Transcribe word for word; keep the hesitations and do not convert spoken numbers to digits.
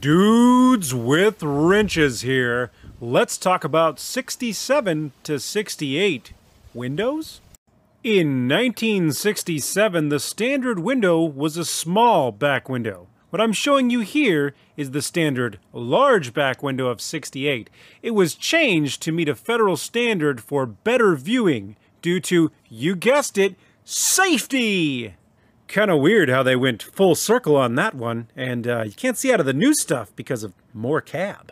Dudes with Wrenches here. Let's talk about sixty-seven to sixty-eight windows. In nineteen sixty-seven, the standard window was a small back window. What I'm showing you here is the standard large back window of sixty-eight. It was changed to meet a federal standard for better viewing due to, you guessed it, safety! Kind of weird how they went full circle on that one, and uh, you can't see out of the new stuff because of more cab.